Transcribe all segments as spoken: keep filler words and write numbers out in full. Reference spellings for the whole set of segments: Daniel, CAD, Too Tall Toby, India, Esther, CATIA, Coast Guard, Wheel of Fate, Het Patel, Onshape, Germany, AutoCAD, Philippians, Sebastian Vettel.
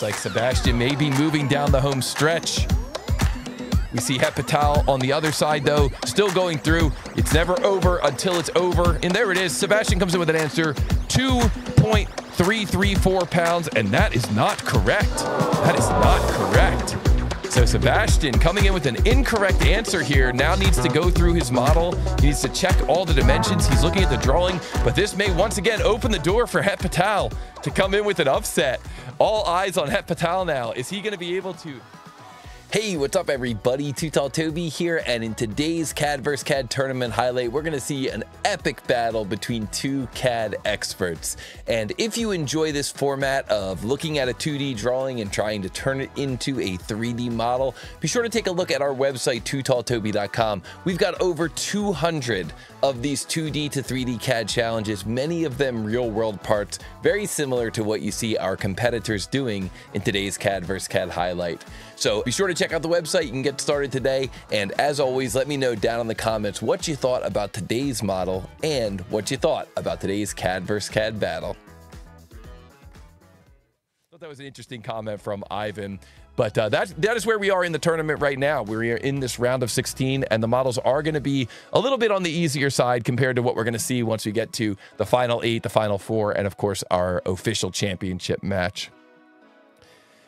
looks like Sebastian may be moving down the home stretch. We see Het Patel on the other side, though, still going through. It's never over until it's over. And there it is. Sebastian comes in with an answer, two point three three four pounds, and that is not correct. That is not correct. So Sebastian, coming in with an incorrect answer here, now needs to go through his model. He needs to check all the dimensions. He's looking at the drawing, but this may once again open the door for Het Patel to come in with an upset. All eyes on Het Patel now. Is he going to be able to... Hey, what's up everybody? Too Tall Toby here, and in today's C A D versus. C A D tournament highlight, we're gonna see an epic battle between two C A D experts. And if you enjoy this format of looking at a two D drawing and trying to turn it into a three D model, be sure to take a look at our website, too tall toby dot com. We've got over two hundred of these two D to three D C A D challenges, many of them real world parts, very similar to what you see our competitors doing in today's C A D versus. C A D highlight. So be sure to check out the website. You can get started today. And as always, let me know down in the comments what you thought about today's model and what you thought about today's C A D versus. C A D battle. I thought that was an interesting comment from Ivan. But uh, that, that is where we are in the tournament right now. We're in this round of sixteen, and the models are going to be a little bit on the easier side compared to what we're going to see once we get to the final eight, the final four, and of course, our official championship match.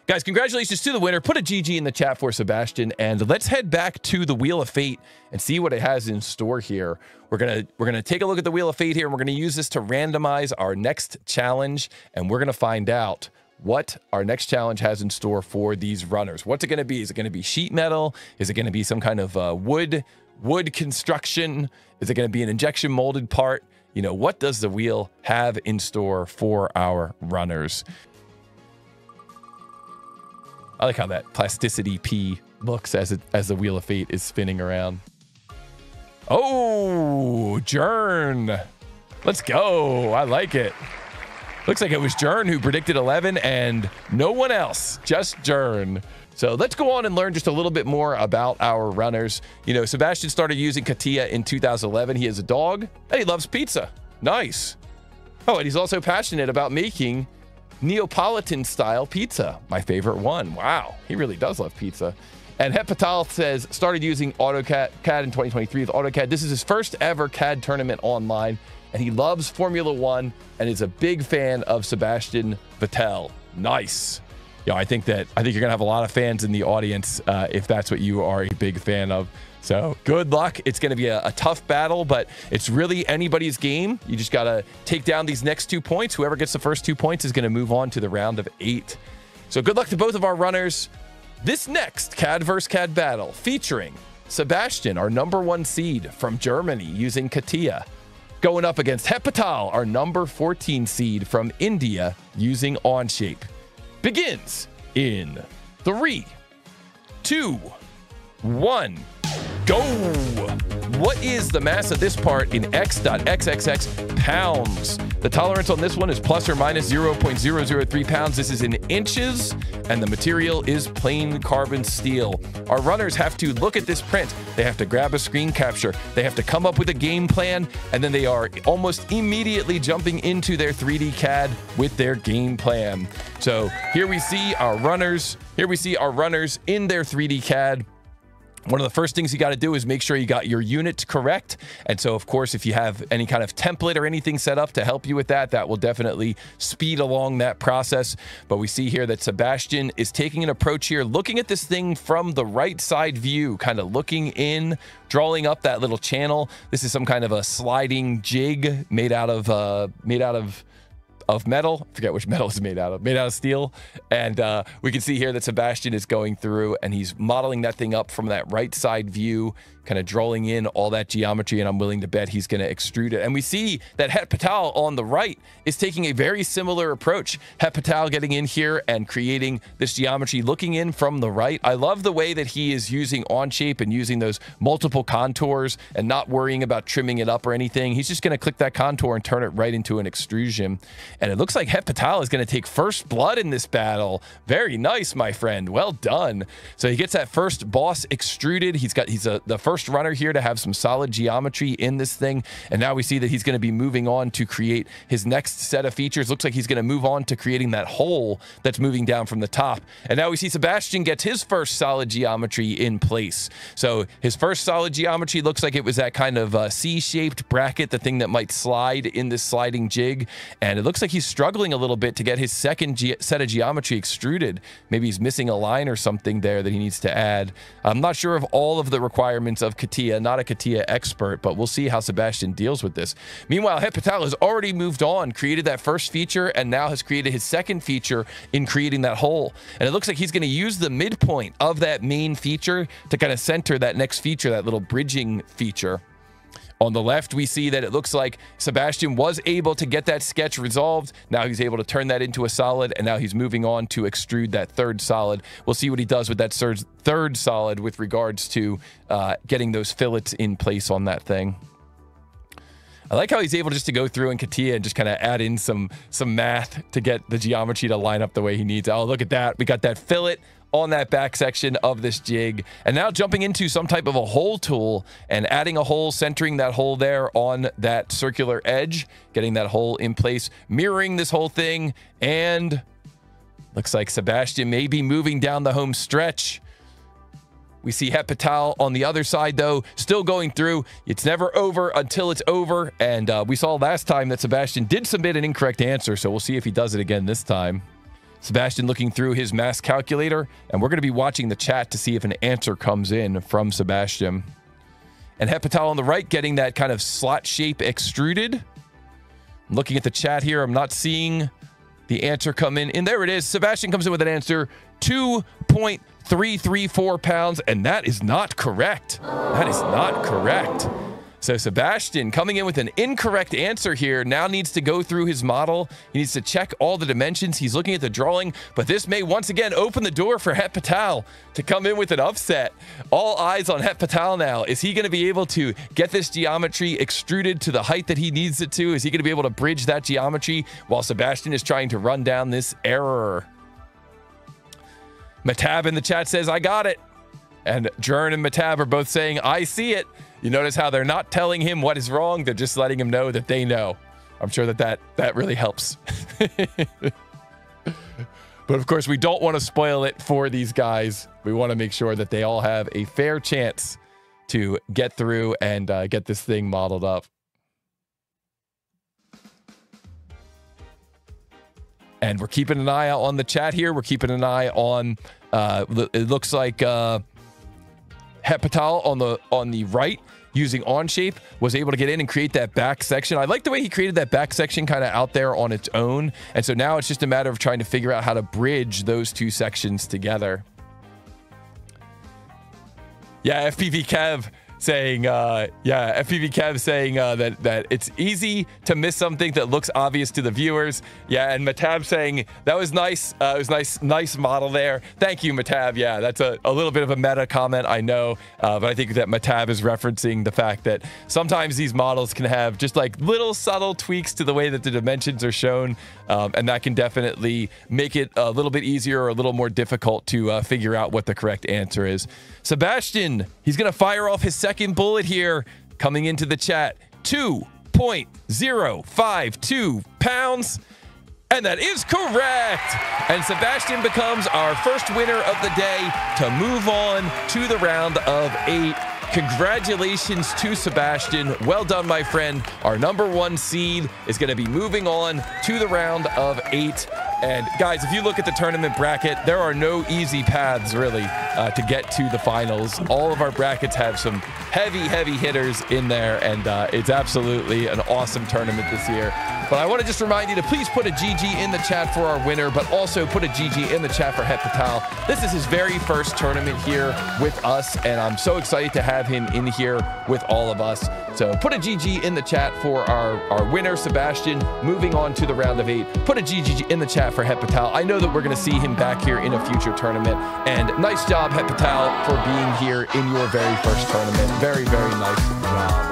Guys, congratulations to the winner. Put a G G in the chat for Sebastian, and let's head back to the Wheel of Fate and see what it has in store here. We're gonna we're gonna take a look at the Wheel of Fate here, and we're gonna use this to randomize our next challenge, and we're gonna find out what our next challenge has in store for these runners. What's it gonna be? Is it gonna be sheet metal? Is it gonna be some kind of uh, wood wood construction? Is it gonna be an injection molded part? You know, what does the wheel have in store for our runners? I like how that plasticity P looks as it as the Wheel of Fate is spinning around. Oh, Jern. Let's go. I like it. Looks like it was Jern who predicted eleven and no one else, just Jern. So let's go on and learn just a little bit more about our runners. You know, Sebastian started using CATIA in two thousand eleven. He has a dog and he loves pizza. Nice. Oh, and he's also passionate about making Neapolitan style pizza, my favorite one. Wow, he really does love pizza. And Het Patel says, started using AutoCAD in twenty twenty-three with AutoCAD. This is his first ever C A D tournament online, and he loves Formula One and is a big fan of Sebastian Vettel. Nice. Yeah, I think that I think you're gonna have a lot of fans in the audience uh, if that's what you are a big fan of. So good luck. It's going to be a, a tough battle, but it's really anybody's game. You just got to take down these next two points. Whoever gets the first two points is going to move on to the round of eight. So good luck to both of our runners. This next C A D versus. C A D battle featuring Sebastian, our number one seed from Germany using CATIA, going up against Het Patel, our number fourteen seed from India using Onshape. Begins in three, two, one. Go! What is the mass of this part in x dot x x x pounds? The tolerance on this one is plus or minus zero point zero zero three pounds. This is in inches, and the material is plain carbon steel. Our runners have to look at this print. They have to grab a screen capture. They have to come up with a game plan, and then they are almost immediately jumping into their three D C A D with their game plan. So here we see our runners. Here we see our runners in their three D C A D. One of the first things you got to do is make sure you got your units correct. And so, of course, if you have any kind of template or anything set up to help you with that, that will definitely speed along that process. But we see here that Sebastian is taking an approach here, looking at this thing from the right side view, kind of looking in, drawing up that little channel. This is some kind of a sliding jig made out of, uh, made out of, of metal. I forget which metal it's made out of, made out of steel. And uh, we can see here that Sebastian is going through and he's modeling that thing up from that right side view, kind of drawing in all that geometry, and I'm willing to bet he's going to extrude it. And we see that Het Patel on the right is taking a very similar approach. Het Patel getting in here and creating this geometry, looking in from the right. I love the way that he is using Onshape and using those multiple contours and not worrying about trimming it up or anything. He's just going to click that contour and turn it right into an extrusion. And it looks like Het Patel is going to take first blood in this battle. Very nice, my friend. Well done. So he gets that first boss extruded. He's got he's a, the first runner here to have some solid geometry in this thing. And now we see that he's going to be moving on to create his next set of features. Looks like he's going to move on to creating that hole that's moving down from the top. And now we see Sebastian gets his first solid geometry in place. So his first solid geometry looks like it was that kind of uh, C-shaped bracket, the thing that might slide in this sliding jig. And it looks like he's struggling a little bit to get his second set of geometry extruded. Maybe he's missing a line or something there that he needs to add. I'm not sure of all of the requirements of CATIA, not a CATIA expert, but we'll see how Sebastian deals with this. Meanwhile, Het Patel has already moved on, created that first feature, and now has created his second feature in creating that hole. And it looks like he's going to use the midpoint of that main feature to kind of center that next feature, that little bridging feature. On the left, we see that it looks like Sebastian was able to get that sketch resolved. Now he's able to turn that into a solid, and now he's moving on to extrude that third solid. We'll see what he does with that third solid with regards to uh, getting those fillets in place on that thing. I like how he's able just to go through in CATIA and just kind of add in some, some math to get the geometry to line up the way he needs. Oh, look at that. We got that fillet on that back section of this jig, and now jumping into some type of a hole tool and adding a hole, centering that hole there on that circular edge, getting that hole in place, mirroring this whole thing. And looks like Sebastian may be moving down the home stretch. We see Het Patel on the other side, though, still going through. It's never over until it's over. And uh, we saw last time that Sebastian did submit an incorrect answer, so we'll see if he does it again this time. Sebastian looking through his mass calculator, and we're going to be watching the chat to see if an answer comes in from Sebastian. And Het Patel on the right getting that kind of slot shape extruded. I'm looking at the chat here. I'm not seeing the answer come in. And there it is. Sebastian comes in with an answer, two point three three four pounds, and that is not correct. That is not correct. So Sebastian, coming in with an incorrect answer here, now needs to go through his model. He needs to check all the dimensions. He's looking at the drawing, but this may once again open the door for Het Patel to come in with an upset. All eyes on Het Patel now. Is he going to be able to get this geometry extruded to the height that he needs it to? Is he going to be able to bridge that geometry while Sebastian is trying to run down this error? Matab in the chat says, I got it. And Jern and Matab are both saying, I see it. You notice how they're not telling him what is wrong. They're just letting him know that they know. I'm sure that that, that really helps. But of course, we don't want to spoil it for these guys. We want to make sure that they all have a fair chance to get through and uh, get this thing modeled up. And we're keeping an eye out on the chat here. We're keeping an eye on, uh, it looks like... Uh, Het Patel on the on the right using Onshape was able to get in and create that back section. I like the way he created that back section kind of out there on its own. And so now it's just a matter of trying to figure out how to bridge those two sections together. Yeah, F P V Kev saying, uh, yeah, F P V Kev saying uh, that, that it's easy to miss something that looks obvious to the viewers. Yeah, and Matab saying, that was nice. Uh, it was nice, nice model there. Thank you, Matab. Yeah, that's a, a little bit of a meta comment, I know, uh, but I think that Matab is referencing the fact that sometimes these models can have just like little subtle tweaks to the way that the dimensions are shown, um, and that can definitely make it a little bit easier or a little more difficult to uh, figure out what the correct answer is. Sebastian, he's going to fire off his second Second bullet here, coming into the chat, two point zero five two pounds, and that is correct. And Sebastian becomes our first winner of the day to move on to the round of eight. Congratulations to Sebastian. Well done, my friend. Our number one seed is going to be moving on to the round of eight. And guys, if you look at the tournament bracket, there are no easy paths really uh, to get to the finals. All of our brackets have some heavy, heavy hitters in there, and uh, it's absolutely an awesome tournament this year. But I want to just remind you to please put a G G in the chat for our winner, but also put a G G in the chat for Het Patel. This is his very first tournament here with us, and I'm so excited to have him in here with all of us. So put a G G in the chat for our, our winner, Sebastian, moving on to the round of eight. Put a G G in the chat for Het Patel. I know that we're going to see him back here in a future tournament. And nice job, Het Patel, for being here in your very first tournament. Very, very nice job.